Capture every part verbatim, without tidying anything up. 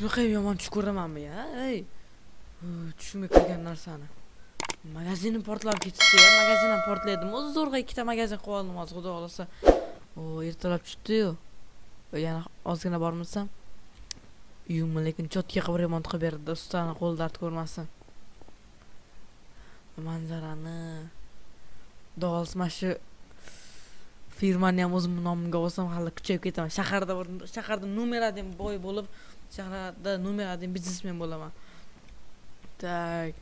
Şunaqa yomon tush ko'ramanmi ya? Ey. Tushimga kirgan narsani. Magazinim portlab ketdi ya. Magazin ham portladim. O'zi zo'rg'a ikkita magazin qilib oldim hozir, xudo xolasa. O ertalab tushdi-yu. Yana ozgina bormasam. Uyimni lekin chotga qilib remont qilib berdi, ustani qo'l dard ko'rmasin. Manzarani dols mana shu firmani ham o'zimning nomimga olsam hali kuchayib ketaman. Shaharda shaharda numeradim boy bo'lib, shaharda numeradim biznesmen bo'laman. Tak.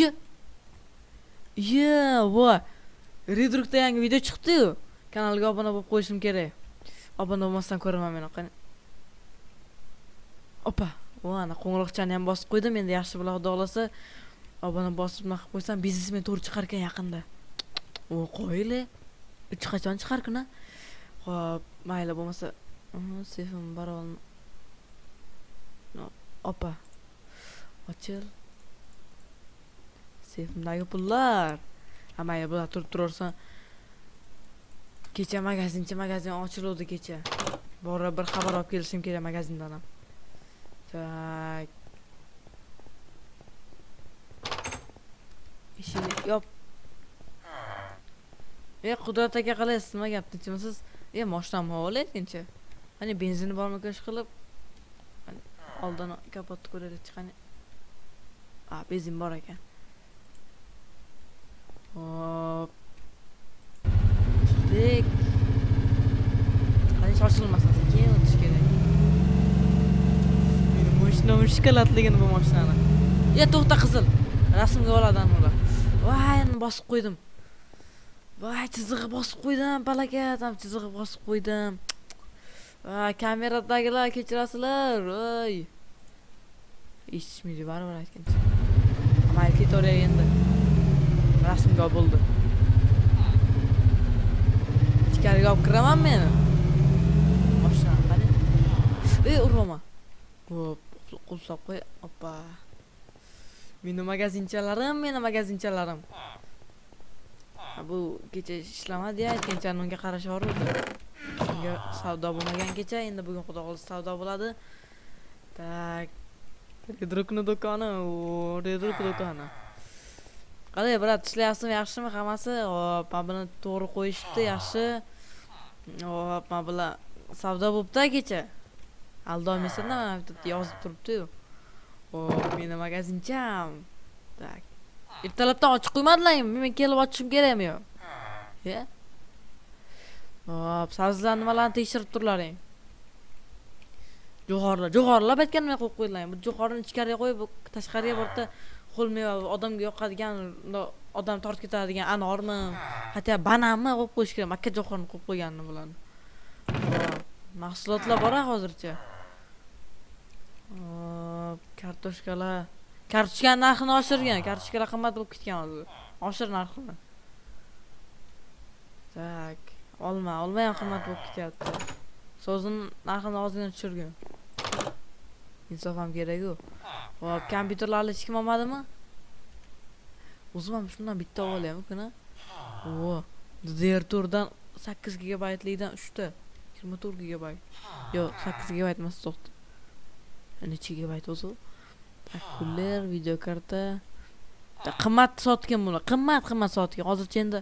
Ye. Ye, voy. Redrukda yangi video chiqdi-ku. Kanalga obuna bo'lib qo'yishim kerak. Obuna bo'lmasdan ko'raman men qani. Opa, vo'ana qo'ng'iroqchani ham bosib qo'ydim. Endi yaxshi bilan xudo xolasa obuna bosib nima qilib qo'ysam, biznesmen to'g'ri chiqar ekan yaqinda. O qo'yile. uch qachon chiqar ekan? Xo'p, mayli bo'lmasa, sefim bora olma. Opa. Ochil. Sefimdagi pullar. Amaya bular turib turarsan. Kecha magazinchi magazin ochildi kecha. Bora bir xabar olib kelishim kerak magazindan ham. Tak. İşini yap. E Qudrat aka qalaysiz, nima gap tinchimisiz? E mashinam havolaytgancha. Hani benzini bormi ko'sh qilib, oldin kapotni ko'raylik chiqani. A, benzin bor ekan. Hop. Dik. Qani shoshilmasan, keyin o'tish kerak. Meni mashinam shikolatligini bu mashinani. Ya to'xta qizil. Rasmga oladan ular. Voy, bosib qo'ydim. Voy, chizig'i bosib qo'ydim, palakatam chizig'i bosib qo'ydim. Voy, kameradagilar kechirasizlar. Voy. Eshitmaydi, baribir aytgancha. Amal ketoray endi. Rasmga bo'ldi. Ichkariga olib kiraman men. Boshdan qani. Ey, urma. Hop, qo'lsab qo'y. Opa. Meni magazinchalarim, meni magazinchalarim. Bu kecha ishlamadi, aytgancha unga qarashardi. Unga savdo bo'lmagan kecha, endi bugun xudo xolisi savdo bo'ladi. Tak. Redrukning do'koni, Redruk do'koni. Qalay, brat, ishlayapsizmi, yaxshimi hammasi? Hop, mana buni to'g'ri qo'yishibdi, yaxshi. Hop, mana bular savdo bo'libdi kecha. Aldolmaysan-da, mana bu yerda yozib turibdi-ku. Hop, meni magazincham. Tak. Ertalabdan ochib qo'ymadilarmi? Men kelib ochishim kerakmi yo? Ya? Hop, sabzilar nimalarni tekshirib turlaring. Jo'xorlar, jo'xorlar aytgan nima qo'yib qo'ydilar? Bu jo'xorni ichkariga qo'yib, bu tashqariga borta xol meva odamga yoqadigan, odam tortib ketadigan anormi, hatto bananmi qo'yib qo'yish kerak. Makka jo'xorini qo'yib qo'yganini bularni. Mahsulotlar bor hozircha. Hop, kartoshkalar Kartoshka narxini oshirgan, kartoshka qimmat bo'lib ketgan hozir. Oshir narxini. Tak, olma, olma ham qimmat bo'lib ketyapti. So'zini narxini ozgina tushirgan. Insof ham kerak-ku. Hop, kompyuterlarni hech kim olmadimi? O'zim ham shundan bitta olaymi kuni? O, D D R four dan sakkiz gigabayt likdan uch ta, yigirma to'rt gigabayt. Yo, sakkiz gigabayt emas, to'xta. necha gigabayt o'zi? Akkuler, videokarta. Qimmat sotgan bular. Qimmat, qimmat sotgan. Hozircha endi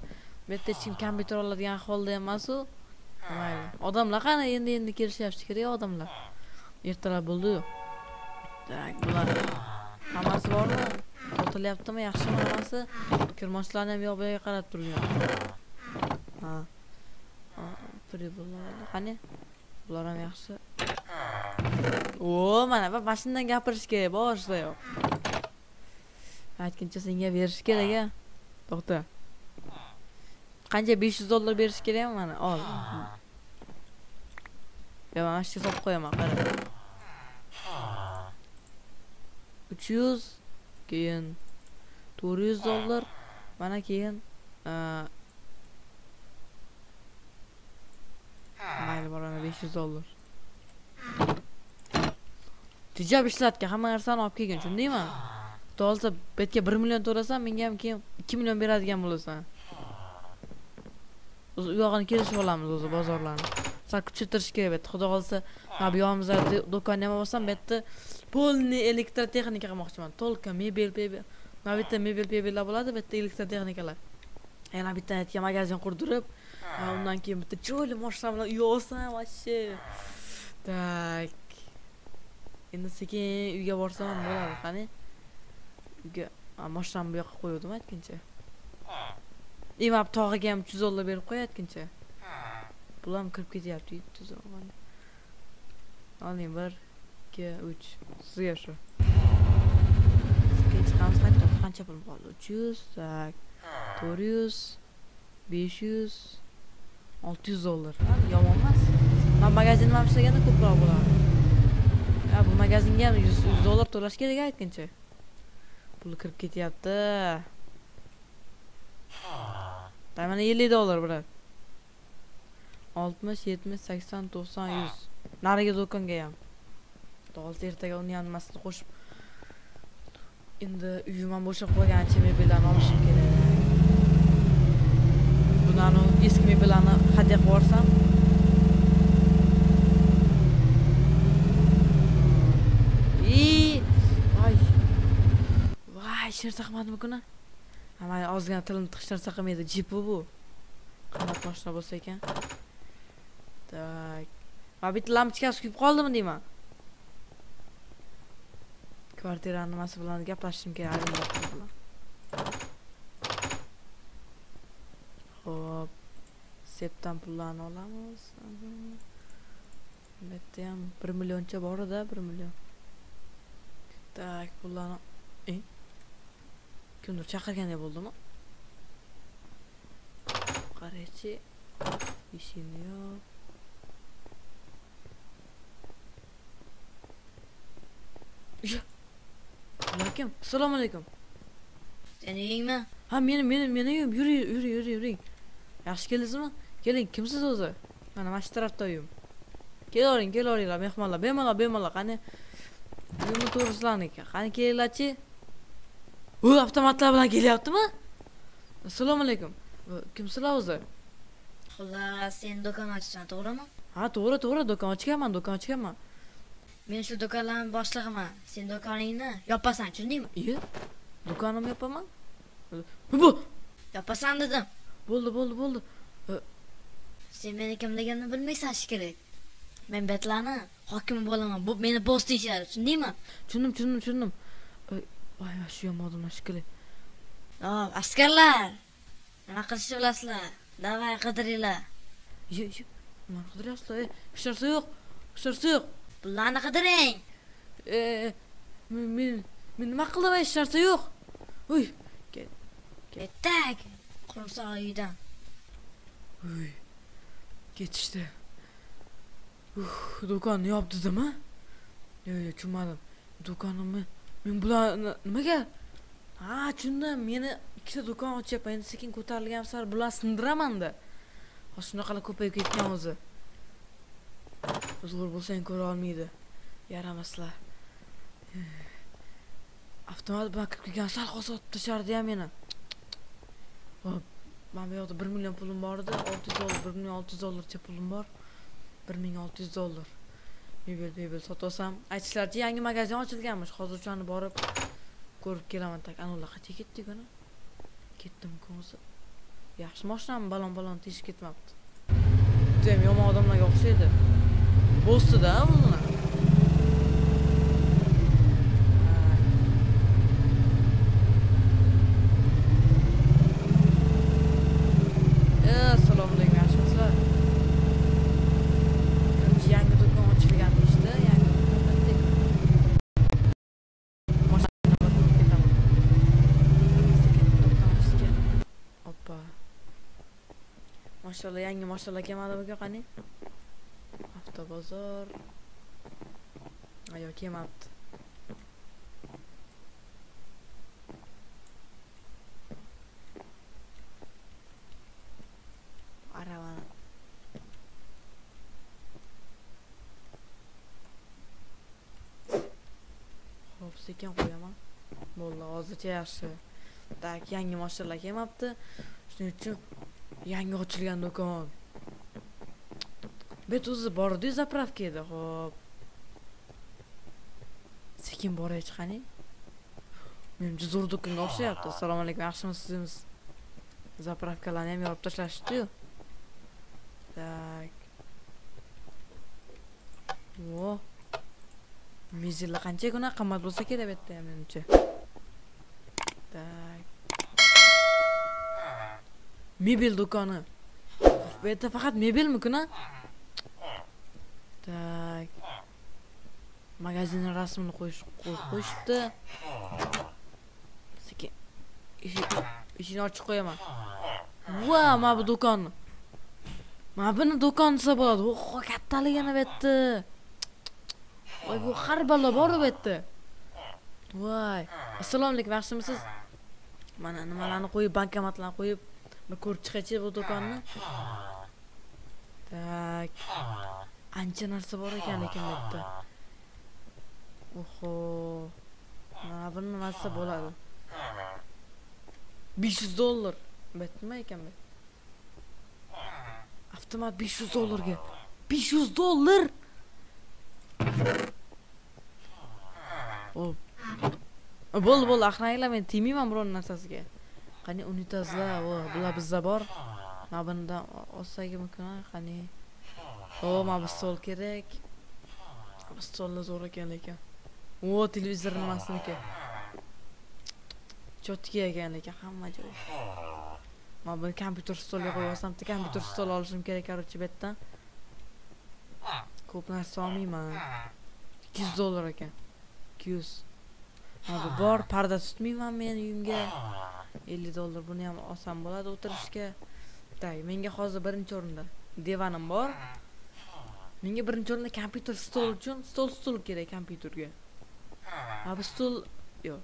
bu yerda hech kim kompyuter oladigan holda emas-ku. Mayli. Odamlar qani endi-endi kelishyapti, kerak odamlar. Ertalab bo'ldi-ku. Tak, bular hammasi bormi? Sotilyaptimi? Yaxshimi hammasi? Kirmochlarni ham yo'q-yo'q qarab turgan. Ha. Pribullar. Qani? Bular ham yaxshi. O, mana bu mashindan gapirish kerak, boshlayoq. Aytgancha senga berish kerak-a. To'xta. Qancha besh yuz dollar berish kerak mana, ol. Yo, mana shu hisob qo'yaman, qara. uch yuz, keyin to'rt yuz dollar, mana keyin mayli borona besh yuz dollar. Tijab ishlatgan, hamma narsani olib kelgan, shundaymi? Xudo xolsa, betga bir million to'lasan, menga ham keyin ikki million beradigan bo'lasan. O'z u yog'ini kelishib olamiz o'zi bozorlarni. sakıp çıtırış kerebet. Xudo xolsa, abi yomuzda do'konni ham olsam, bu yerda polni elektrotexnika qilmoqchiman. Tolka mebel, mebel, mana bitta mebel mebellar bo'ladi, bu yerda elektrotexnikalar. Yana bitta aytgan magazin qurdirib, undan keyin bitta chiroyli mashina bilan uy olsam, vashshe. Tak. Endi sekin uyga borsam bo'ladi, qani? Uyga mashinamni bu yoqqa qo'ydim aytgancha. Imab tog'iga ham yuz dollar berib qo'yatgancha. Bulam kırıp gidiyordu yüz zaman. Alayım var ki üç suya şu. Sıkıntı kalmış kaç kaç yapalım fazla. üç yüz, dört yüz, beş yüz, altı yüz dolar. Ya olmaz. Ben magazin varmışsa gene kupra bulam. Ya bu magazin gene yüz dolar dolaş gerek aytkince. Bulu kırıp gidiyordu. Tamam elli dolar bırak. altmış, yetmiş, seksen, doksan, yüz. Narigi do'konga ham. To'g'risi ertaga uni yanmasini qo'shib endi uyim ham bo'shab qolgancha mebellarni olishim kerak. Bunani eski mebellarni hadya qilib borsam i ay voy shir taqmadimmi kuni? Mana ozgina tilimni tiqish narsa qilmaydi, jipi bu. Qanday mashina bo'lsa ekan? Tak. Va bitta lampochkasi kuyib qoldimi deyman. Kvartiraning nimasi bilan gaplashishim kerak, ayrimlar bilan. Xo'p, septan pullarni olamiz. Bu yerda ham bir millioncha bor-da, bir million. Tak, pullarni. Ey. Kimdir chaqirgandek bo'ldimi? Qarachi, ishini yo'q. Aleyküm, selamun aleyküm. Sen yiyin mi? Ha, benim, benim, benim yiyorum. Yürü, yürü, yürü, yürü. Yaxshi kelasizmi? Keling, kimsiz o'zi? Mana mana shu tarafda uyim. Keloring, keloringlar, mehmonlar, bemalol, bemalol. Qani, uyimni to'g'rislanik. Qani kelinglarchi. U avtomatlar bilan kelyaptimi? Selamun aleyküm. Kimsizlar o'zi? Xullas, sen do'kon ochsan, to'g'rimi? Ha, to'g'ri, to'g'ri, do'kon ochganman, do'kon ochganman. Men shu do'konlarni boshlig'iman. Sen do'koningni yopasan, tushundingmi? Iye. Do'konimni yopaman? Bu. Yopasan dedim. Bo'ldi, bo'ldi, bo'ldi. Sen meni kim deganini bilmaysan shekilli. Men betlarni hokimi bo'laman. Bu meni boss deyishadi, tushundingmi? Tushundim, tushundim, tushundim. Voy, shu ham odamlar shekilli. Yo'q, askarlar. Nima qilishni bilasizlar? Davay qidiringlar. Iye, iye. Nima qidiryapsizlar? Hech narsa yo'q. Hech narsa yo'q. Pullarni qidiring. Eee, men men nima qildim, hech narsa yo'q. Uy, ket. Ketdik. Qursoq uydan. Uy. Ketishdi. Uf, do'konni yopdidimi? Yo'q, tushunmadim. Do'konimni men bularni nimaga? Ha, tushundim. Meni ikkita do'kon ochyapman. Endi sekin ko'tarilgan sar bular sindiraman-da. Ha, shunaqa ko'payib ketgan o'zi. Uzg'ur bo'lsang ko'ra olmaydi. Yaramaslar. Avtomat bankka kirgan sal qosib tashardi ham meni. Hop, men bu yerda bir million pulim bor edi, olti yuz dollar, bir million olti yuz dollarcha pulim bor. bir ming olti yuz dollar. Mebel, mebel sotasam, aytishlaricha yangi magazin ochilganmish. Hozircha uni borib ko'rib kelaman. Tak, anavlar qachon ketdi g'ona? Ketdim ko'zi. Yaxshi mashinam balon-balon teshib ketmabdi. Juda yomon odamlarga o'xshaydi. Bostida bunlar. Assalomu alaykum, yaxshimisizlar? Kim yangi do'kon ochilgan ishda, yangi do'kondek. Mashinani olib ketaman. Oppa. Mashallah, yangi mashallah kelmadimi aka, qani? Avtobozor. Ayo kelmabdi. Aravani. Xo'p, sekin qo'yaman. Bo'ldi, hozircha yaxshi. Tak, yangi mashinalar kelmabdi. Shuning uchun yangi ochilgan do'kon. Bet o'zi bordi-yu zapravka edi. Xo'p. Sekin boray chiqani. Menimcha zo'r do'konga o'xshayapti. Assalomu alaykum, yaxshimisiz? Zapravkalarni ham yorib tashlashdi-yu. Tak. Wo. Mezilla qancha guna qimmat bo'lsa kerak bu yerda ham menimcha. Tak. Mebel do'koni. Bu yerda faqat mebelmi-ku-na? Tak. Magazinin rasmini qo'yish qo'yishdi. Sekin. Ishini ochib qo'yaman. Va, mana bu do'konni. Mana buni do'kon desa bo'ladi. O'ho, kattaligini betdi. Voy, bu har balo bor betdi. Voy. Assalomu alaykum, yaxshimisiz? Mana nimalarni qo'yib, bankomatlarni qo'yib, ko'rib chiqaychi bu do'konni. Tak. Ancha narsa bor ekan lekin betdi. Oho. Mana bu nimasi bo'ladi? besh yuz dollar. Bitma ekan bu. Avtomat besh yuz dollarga. besh yuz dollar. Hop. Bo'l, bo'l, axranglar, men timayman biron narsasiga. Qani unitazlar, vo, bular bizda bor. Mana bundan olsak mumkin, qani. O, mana bu stol kerak. Stollar zo'r ekan lekin. O, televizor nimasiniki? Cho'tki ekan lekin hamma joyi. Men buni kompyuter stoliga qo'yib olsam-da, kompyuter stol olishim kerak, qarochi, bu yerdan. Ko'p narsa olmayman. ikki yuz dollar ekan. ikki yuz. Mana bor, parda tutmayman men uyimga. ellik dollar buni ham olsam bo'ladi o'tirishga. Tay, menga hozir birinchi o'rinda divanim bor. Menga birinchi o'rinda kompyuter stol uchun stol stol kerak kompyuterga. Ha, bu stol yo'q.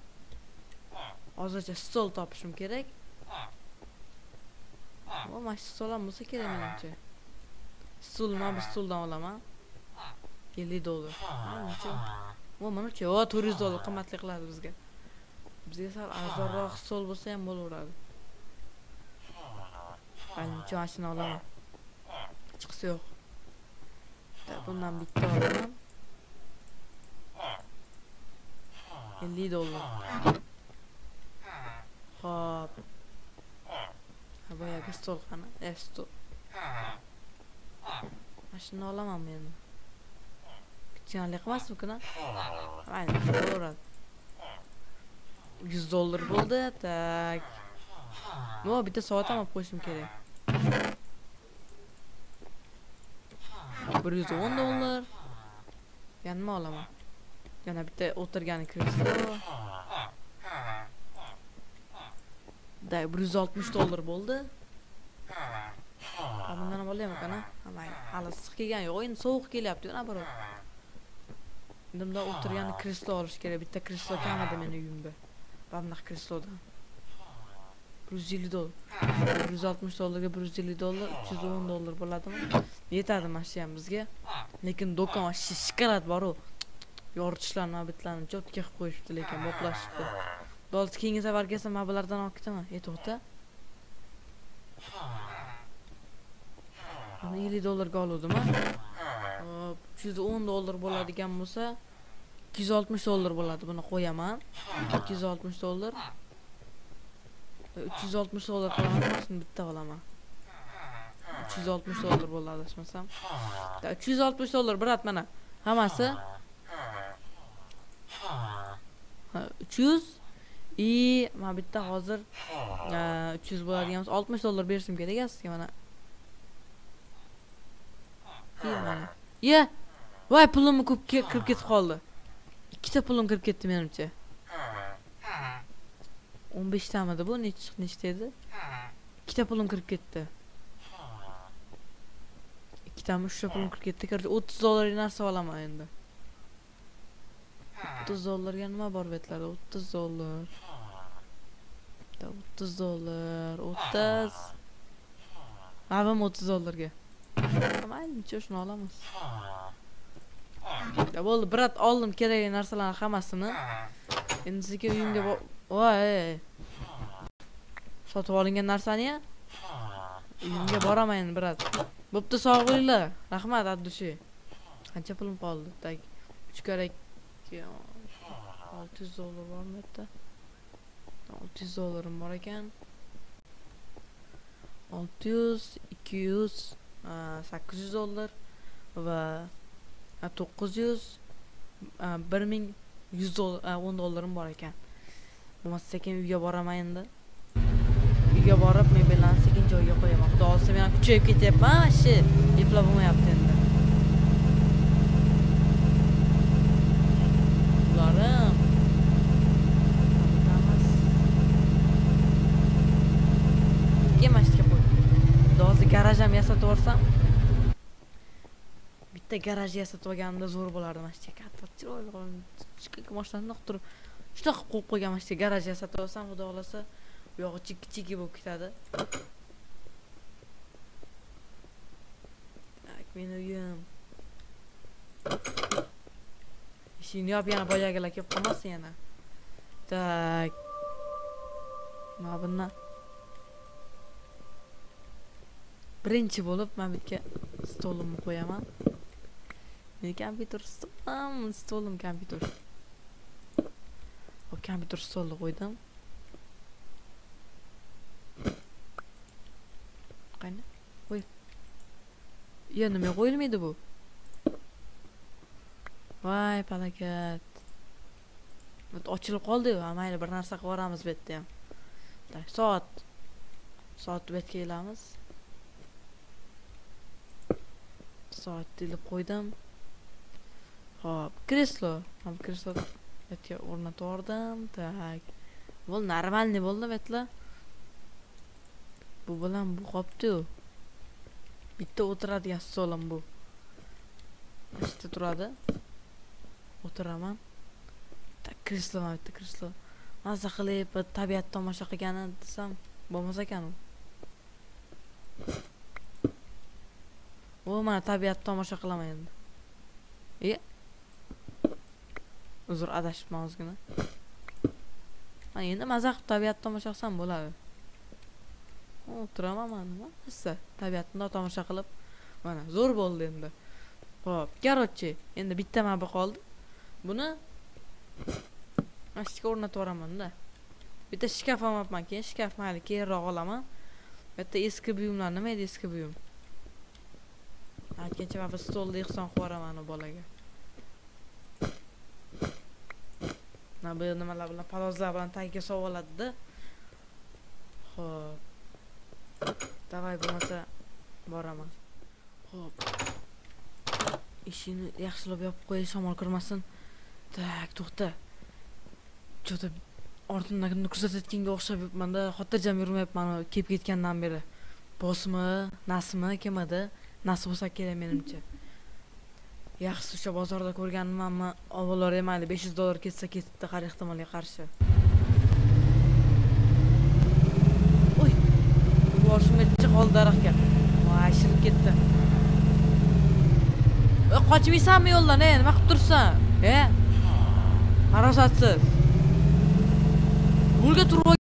Hozircha stol topishim kerak. Bu mana stol ham bo'lsa kerak menimcha. Stol, mana bu stoldan olaman. ellik dollar. Bu menimcha va to'rt yuz dollar qimmatli qiladi bizga. Bizga sal arzonroq stol bo'lsa ham bo'laveradi. Menimcha ashuni olaman. Chiqsa yo'q. Bundan bitti alalım. elli dolar. Hop. Ha, bayağı bir stol kana. Ev stol. Aşını alamam yani. Küçüğünle yıkmaz mı kana? Aynen. yüz dolar buldu. Tak. No, bir de saat ama koşum kere. bir yuz o'n dollar. Yanma olaman. Yana bitta o'tirgan kreslo. Da bir yuz oltmish dollar bo'ldi. Bundan ham olayman kana. Hamay, hali issiq kelgan yo'q, endi sovuq kelyapti, yana bir. Bunda o'tirgan kreslo olish kerak. Bitta kreslo kamida meni uyimda. Bunday kreslodan. bir yuz ellik dollar. bir yuz oltmish dollarga bir yuz ellik dollar, uch yuz o'n dollar bo'ladimi? Yetadi mashinam bizga. Lekin do'kon shishkarat bor-ku. Yoritishlar, navbatlarni cho'tga qilib qo'yishdi, lekin boqlashibdi. Bo'ldi, keyingi safar kelsa men bulardan olib ketaman. E, to'xta. ellik dollarga oldim-a? Hop, uch yuz o'n dollar bo'ladigan bo'lsa, ikki yuz oltmish dollar bo'ladi. Buni qo'yaman. ikki yuz oltmish dollar. uch yuz oltmish dollar qilamiz, shuni bitta olaman. uch yuz oltmish dollar bo'ldi, adashmasam. uch yuz oltmish dollar birat mana. Hammasi uch yuz i mana bitta hozir uch yuz bo'ladigan bo'lsa oltmish dollar berishim kerak asliga mana. Ye. Voy, pulim ko'p kirib ketib qoldi. Ikkita pulim kirib ketdi menimcha. o'n besh tamida bu nech nechta edi? Ikkita pulim kirib ketdi. Ikkitami uch ta pulim kirib ketdi. Qaror o'ttiz dollarga narsa olaman endi. o'ttiz dollarga nima bor betlarda? o'ttiz dollar. o'ttiz dollar, o'ttiz. Mana bu o'ttiz dollarga. Mayli, shuni olamiz. Bo'ldi, brat, oldim kerakli narsalarni hammasini. Endi sizga uyimga voy. Sotib olingan narsani-ya? Uyimga boraman biraz. Bo'pti, sog'lig'inglar. Rahmat Abdushi. Qancha pulim qoldi? uch karra olti yuz dollar var mı hatta? olti yuz dollarim var ekan. olti yuz, ikki yuz, sakkiz yuz dollar va to'qqiz yuz, bir ming yuz dollar, o'n dollarim bor ekan. Bo'lmasa sekin uyga boraman endi. Uyga borib, mebellarni sekin joyiga qo'yaman. Xudo olsa, men kuchayib ketyapman, shi, eplab bo'lmayapti endi. Ularni garajam yasatib olsam, bitta garaj yasatib olganimda zo'r bo'lardi. Mana shu katta chiroyli chiqib mashinadan turib, shunday qilib qo'yib qo'ygan mana shu garaj yasatib olsam, xudo xolasa, bu yog'i chiki-chiki bo'lib ketadi. Ak men uyim. Ishini yop, yana boyagilar kelib qolmasin yana. Tak. Mana bundan birinchi bo'lib men bitga stolimni qo'yaman. Meni kompyuter stolim, stolim kompyuter. O kompyuter stolini qo'ydim. Qani? Qo'y. Ya nima qo'yilmaydi bu? Voy, palakat. Ot ochilib qoldi-ku. Ha, mayli, bir narsa qilib boramiz bu yerda ham. Soat. Soat bu yerga kelamiz. Soat deb qo'ydim. Xo'p, kreslo. Ham kreslo etga o'rnatordim. Tak. Bu normalni bo'ldi, betlar. Bu bilan bu qopdi-ku. Bitta o'tiradigan stolim bu. Ishda turadi. O'tiraman. Tak, kreslo, bitta kreslo. Mazza qilib, tabiat tomosha qilganini desam, bo'lmas ekan u. O, mana tabiat tomosha qilaman endi. E? Uzr, adashibman ozgina. Mana endi mazza qilib tabiat tomosha qilsam bo'ladi. O'tiraman mana. Assa, tabiatni tomosha qilib, mana zo'r bo'ldi endi. Xo'p, qarochi, endi bitta mabni qoldi. Buni mashga o'rnatib yoraman-da. Bitta shkaf ham olman, keyin shkaf mayli keyinroq olaman. Bitta eski buyumlar, nima edi eski buyum? Aytgancha va stolni ehson qo'yaraman u bolaga. Mana bu nimalar bilan palozlar bilan tagiga solib oladi-da. Xo'p. Davay bo'lmasa boraman. Xo'p. Ishini yaxshilab yopib qo'yish, shamol kirmasin. Tak, to'xta. Cho'ta ortimdan kimni kuzatayotganga o'xshab yuribman-da, xotirjam yurmayapman kelib ketgandan beri. Bosmi, nasmi kelmadi. Nasıl olsa kerak menimcha. Yaxshi o'sha bozorda ko'rganmanmi, avvalroq emayli besh yuz dollar ketsa ketibdi, qari ehtimolga qarshi. Oy, boshimgacha qoldi daraxtga. Voy, shirib ketdi. Voy, qochmaysanmi yo'ldan, e, nima qilib tursan? E? Farosatsiz. Yo'lga turib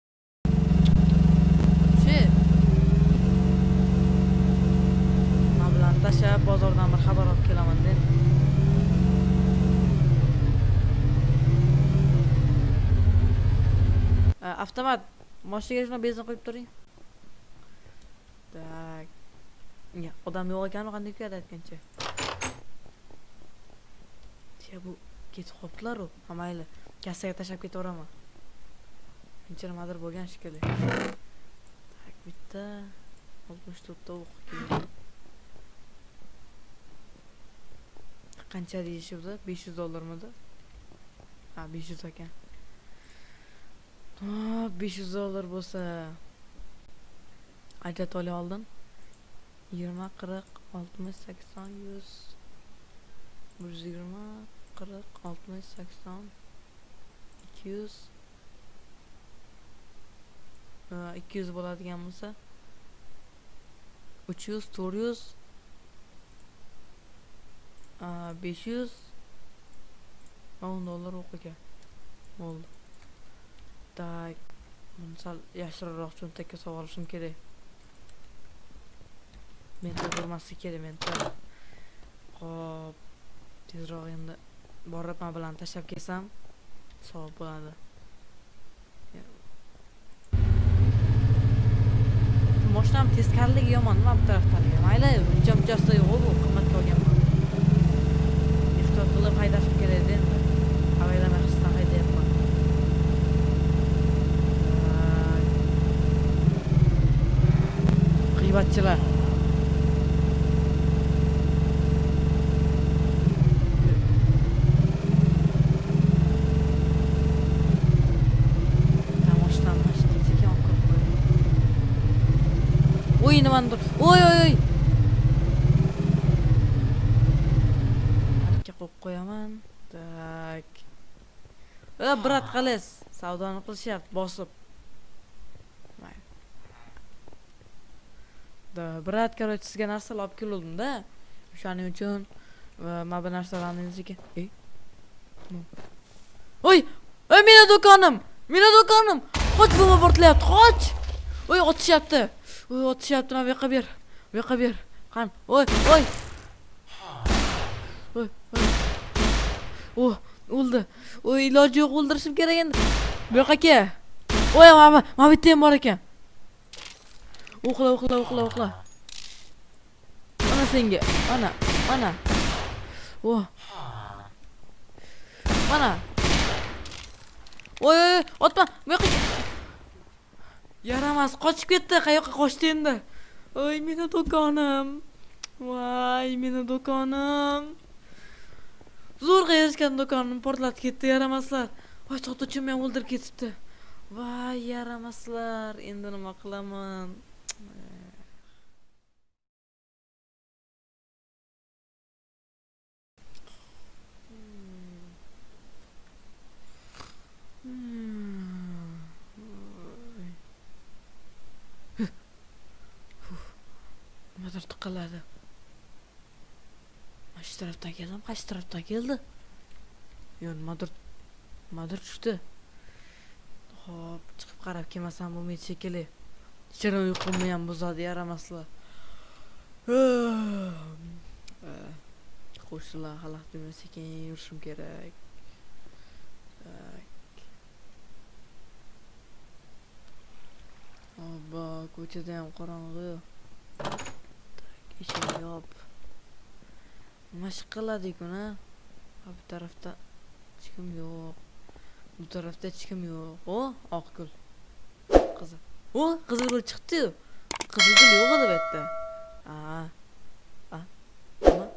bozordan bir xabar olib kelaman deb. Avtomat mashinaga shuna benzin qo'yib turing. Tak. Ya, odam yo'q ekan, qanday kuyadi aytgancha. Ya bu ketib qoptilar-u. Ha mayli, kassaga tashlab ketaveraman. Inchirmadir bo'lgan shekilli. Tak, bitta oltmish to'rtta o'q. Qancha deyishibdi? besh yuz dollarmidi? Ha, besh yuz ekan. Ha, besh yuz dollar bo'lsa ajrat olib oldim. yigirma, qirq, oltmish, sakson, yuz, bir yuz qirq, oltmish, sakson, ikki yuz, ikki yuz bo'ladigan bo'lsa uch yuz, to'rt yuz besh yuz o'n dollar o'qiga bo'ldi. Tak, buni sal yashirroq cho'ntakka solib olishim kerak. Menta ko'rmaslik kerak, menta. Hop, tezroq endi borib men bilan tashlab kelsam savob bo'ladi. Moshnam teskarligi yomon, nima bu tarafdaligi. Mayli, uncha-munchasi yo'q bu, qimmatga olganman. Ehtiyot qilib haydashim kerak endi. Avaylamay qisdan haydayapman. G'iybatchilar. Oy oy oy. Hakka qo'yib qo'yaman. Tak. Ey brat, qalas, savdoni qilishyapti, bosib. Da brat, qarochi sizga narsalar olib keldim-da. O'shaning uchun men bu narsalarni sizga. Ey. Oy, oy meni do'konim, meni do'konim. Qoch, bu portlayapti, qoch. Oy, otishyapti. Oy, otishyapti, mana bu yoqqa ber. Bu yoqqa ber. Qani. Oy, oy. Oy, oy. Oh, o'ldi. Oy, iloji yo'q, o'ldirishim kerak endi. Bu yoqqa kel. Oy, mana, mana bitta ham bor ekan. O'qla, o'qla, o'qla, o'qla. Mana senga. Mana, mana. Oh. Mana. Oy, oy, otma. Bu yoqqa yaramaz, qochib ketdi, qayoqqa qochdi endi? Oy, meni do'konim. Voy, meni do'konim. Zo'rg'a erishgan do'konim portlatib ketdi, yaramazlar. Voy, sotuvchim meni o'ldirib ketibdi. Voy, yaramazlar, endi nima qilaman? Nimadir tiqiladi. Mana shu tarafdan keldim, qaysi tarafdan keldi? Yo'q, nimadir nimadir tushdi. Xo'p, chiqib qarab kelmasam bo'lmaydi shekilli. Ichira uyqumni ham buzadi yaramaslar. Qo'shillar, xalaq demas ekan, yurishim kerak. Obba, ko'chada ham qorong'i. İşini yap. Maşıqladık ona. Bu tarafta çıkım yok. Bu tarafta çıkım yok. O Akgül. Kızı. O Kızılgül çıktı. Kızılgül yok oldu bette. Aa. Aa. Ama.